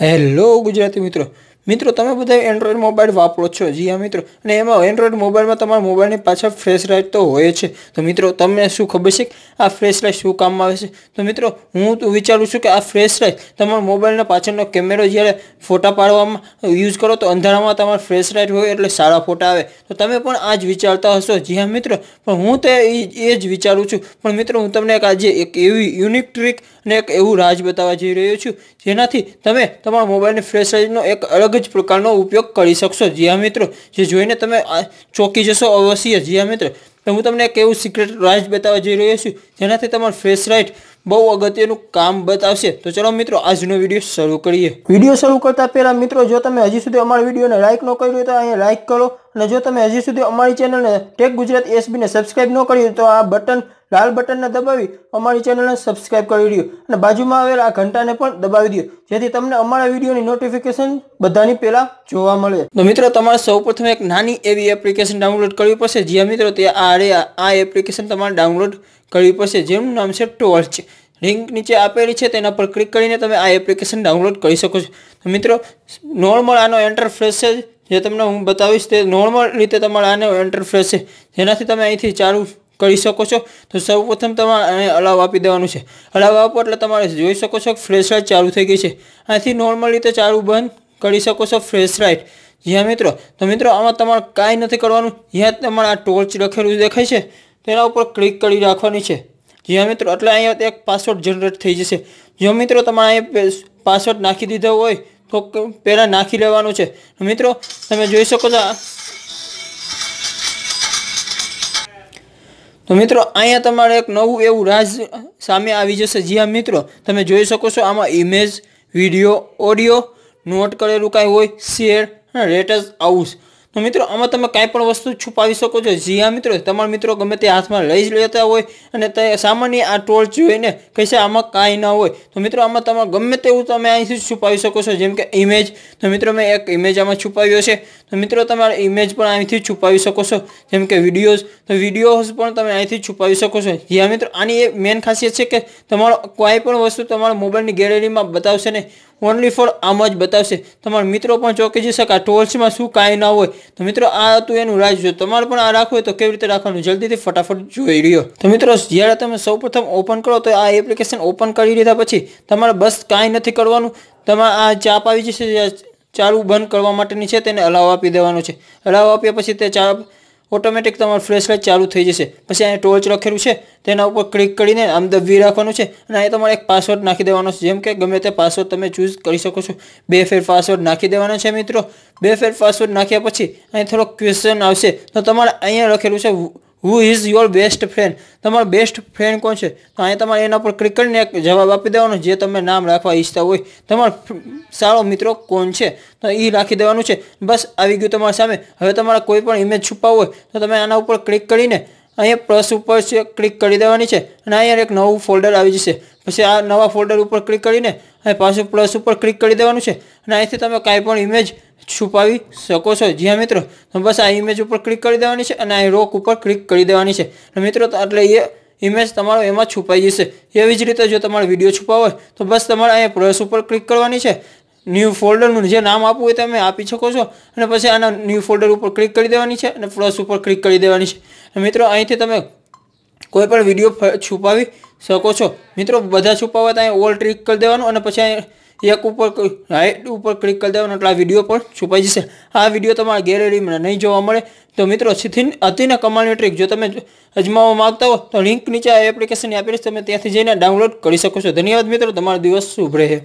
Hello Gujarati મિત્રો મિત્રો તમે બધા એન્ડ્રોઇડ મોબાઈલ વાપરો છો? જી હા મિત્રો, અને એમાં એન્ડ્રોઇડ મોબાઈલમાં તમારા મોબાઈલની પાછળ ફ્લેશ લાઇટ તો હોય છે. તો મિત્રો તમને શું ખબર છે કે આ ફ્લેશ લાઇટ શું કામમાં આવે છે? તો મિત્રો હું તો વિચારું છું કે આ ફ્લેશ લાઇટ તમારા મોબાઈલના પાછળનો કેમેરો જ્યારે ફોટા પાડવામાં યુઝ કરો તો અંધારામાં તમારા ફ્લેશ લાઇટ હોય એટલે સારા ફોટા આવે. તો તમે પણ આ જ વિચારતા હશો. જી હા મિત્રો, પણ હું તો એ જ વિચારું છું. પણ મિત્રો હું તમને આજે એક એવી યુનિક ટ્રીક અને એક એવું રાજ બતાવવા જઈ રહ્યો છું જેનાથી તમે તમારા મોબાઈલની ફ્લેશ લાઇટનો એક અલગ જ પ્રકારનો ઉપયોગ કરી શકશો. જી હા મિત્રો, જે જોઈને તમે ચોંકી જશો અવશ્ય. જી હા મિત્રો, તો હું તમને એક એવું સિક્રેટ રાજ બતાવવા જઈ રહ્યો છું જેનાથી તમારું ફ્લેશ લાઇટ બહુ અગત્યનું કામ બતાવશે. તો ચલો મિત્રો આજનો વિડીયો શરૂ કરીએ. વિડીયો શરૂ કરતા પહેલા મિત્રો જો તમે હજી સુધી અમારા વિડીયોને લાઇક ન કર્યું તો અહીંયા લાઇક કરો, અને જો તમે હજી સુધી અમારી ચેનલને ટેક ગુજરાત SB ને સબસ્ક્રાઇબ ન કર્યું તો આ બટન લાલ બટનને દબાવી અમારી ચેનલને સબસ્ક્રાઇબ કરી દો, અને બાજુમાં આવેલ આ ઘંટાને પણ દબાવી દો જેથી તમને અમારા વિડીયોની નોટિફિકેશન બધાની પહેલા જોવા મળે. તો મિત્રો તમારે સૌપ્રથમ એક નાની એવી એપ્લિકેશન ડાઉનલોડ કરવી પડશે. જી હા મિત્રો, તે આ એપ્લિકેશન તમારે ડાઉનલોડ કરવી પડશે જેનું નામ છે ટોર્ચ. લિંક નીચે આપેલી છે તેના પર ક્લિક કરીને તમે આ એપ્લિકેશન ડાઉનલોડ કરી શકો છો. તો મિત્રો નોર્મલ આનો એન્ટરફેસ છે જે તમને હું બતાવીશ, તે નોર્મલ રીતે તમારે આનો એન્ટરફેસ છે જેનાથી તમે અહીંથી ચાલુ કરી શકો છો. તો સૌપ્રથમ તમારે અલાવ આપી દેવાનું છે. અલાવ આપો એટલે તમારે જોઈ શકો છો ફ્લેશ લાઇટ ચાલુ થઈ ગઈ છે. આથી નોર્મલ રીતે ચાલુ બંધ કરી શકો છો ફ્લેશ લાઇટ. જી હા મિત્રો, તો મિત્રો આમાં તમારે કાંઈ નથી કરવાનું. જ્યાં તમારે આ ટોર્ચ લખેલું દેખાય છે તેના ઉપર ક્લિક કરી રાખવાની છે. જી હા મિત્રો, એટલે અહીંયા એક પાસવર્ડ જનરેટ થઈ જશે. જો મિત્રો તમારે અહીંયા પાસવર્ડ નાખી દીધો હોય તો પહેલાં નાખી લેવાનું છે. મિત્રો તમે જોઈ શકો છો. તો મિત્રો અહીંયા તમારે એક નવું એવું રાજ સામે આવી જશે. જી હા મિત્રો, તમે જોઈ શકો છો આમાં ઇમેજ, વિડીયો, ઓડિયો, નોટ કરેલું કાંઈ હોય, શેર અને લેટેસ્ટ આઉટ. તો મિત્રો આમાં તમે કાંઈ પણ વસ્તુ છુપાવી શકો છો. જી હા મિત્રો, તમારા મિત્રો ગમે તે હાથમાં લઈ જ લેતા હોય અને તે સામાન્ય આ ટોર્ચ જોઈને કહેશે આમાં કાંઈ ના હોય. તો મિત્રો આમાં તમે ગમે તેવું તમે અહીંથી છુપાવી શકો છો, જેમ કે ઇમેજ. તો મિત્રો મેં એક ઇમેજ આમાં છુપાવ્યો છે. તો મિત્રો તમારે ઇમેજ પણ અહીંથી છુપાવી શકો છો, જેમ કે વિડીયોઝ. તો વિડીયોઝ પણ તમે અહીંથી છુપાવી શકો છો. જી હા મિત્રો, આની એ મેઇન ખાસિયત છે કે તમારો કોઈ પણ વસ્તુ તમારા મોબાઈલની ગેલેરીમાં બતાવશે નહીં, ઓનલી ફોર આમ જ બતાવશે. તમારા મિત્રો પણ ચોંકી જશે કે આ ટોર્ચમાં શું કાંઈ ના હોય. તો મિત્રો આ હતું એનું રાજ. જો તમારે પણ આ રાખવું હોય તો કેવી રીતે રાખવાનું જલ્દીથી ફટાફટ જોઈ રહ્યો. તો મિત્રો જ્યારે તમે સૌપ્રથમ ઓપન કરો તો આ એપ્લિકેશન ઓપન કરી લીધા પછી તમારે બસ કાંઈ નથી કરવાનું. તમારે આ ચાપ આવી જશે, ચાલુ બંધ કરવા માટેની છે, તેને અલાવ આપી દેવાનો છે. અલાવ આપ્યા પછી તે ચાપ ઓટોમેટિક તમારું ફ્લેશ લાઇટ ચાલુ થઈ જશે. પછી અહીંયા ટોર્ચ લખેલું છે તેના ઉપર ક્લિક કરીને આમ દબવી રાખવાનું છે, અને અહીંયા તમારે એક પાસવર્ડ નાખી દેવાનો છે. જેમ કે ગમે તે પાસવર્ડ તમે ચૂઝ કરી શકો છો. બે ફેર પાસવર્ડ નાખી દેવાનો છે મિત્રો. બે ફેર પાસવર્ડ નાખ્યા પછી અહીં થોડોક ક્વેશ્ચન આવશે. તો તમારે અહીંયા લખેલું છે who is your best friend. તમારો બેસ્ટ ફ્રેન્ડ કોણ છે? તો અહીંયા તમારે એના પર ક્લિક કરીને એક જવાબ આપી દેવાનો, જે તમે નામ રાખવા ઈચ્છતા હોય. તમારો સારો મિત્રો કોણ છે તો એ રાખી દેવાનું છે. બસ આવી ગયું તમારા સામે. હવે તમારા કોઈ પણ ઇમેજ છુપાવવું હોય તો તમે આના ઉપર ક્લિક કરીને અહીંયા પ્લસ ઉપર ક્લિક કરી દેવાની છે, અને અહીંયા એક નવું ફોલ્ડર આવી જશે. પછી આ નવા ફોલ્ડર ઉપર ક્લિક કરીને અહીં પાછું પ્લસ ઉપર ક્લિક કરી દેવાનું છે, અને અહીંથી તમે કાંઈ પણ ઇમેજ છુપાવી શકો છો. જી હા મિત્રો, બસ આ ઇમેજ ઉપર ક્લિક કરી દેવાની છે, અને આ રોક ઉપર ક્લિક કરી દેવાની છે. મિત્રો એટલે એ ઇમેજ તમારો એમાં છુપાઈ જશે. એવી જ રીતે જો તમારો વિડીયો છુપાવો હોય તો બસ તમારે અહીંયા પ્લસ ઉપર ક્લિક કરવાની છે. ન્યૂ ફોલ્ડરનું જે નામ આપવું હોય તમે આપી શકો છો, અને પછી આના ન્યૂ ફોલ્ડર ઉપર ક્લિક કરી દેવાની છે, અને પ્લસ ઉપર ક્લિક કરી દેવાની છે. મિત્રો અહીંથી તમે કોઈપણ વિડીયો છુપાવી શકો છો. મિત્રો બધા છુપાવવા તો અહીંયા ઓલ ક્લિક કરી દેવાનું, અને પછી અહીંયા એક ઉપર રાઇટ ઉપર ક્લિક કરી દેવાનો, એટલે આ વિડીયો પણ છુપાઈ જશે. આ વિડીયો તમારા ગેલેરીમાં નહીં જોવા મળે. તો મિત્રો અતિને કમાલની ટ્રીક જો તમે અજમાવવા માગતા હો તો લિંક નીચે આ એપ્લિકેશનની આપેલી છે, તમે ત્યાંથી જઈને ડાઉનલોડ કરી શકો છો. ધન્યવાદ મિત્રો, તમારો દિવસ શુભ રહે.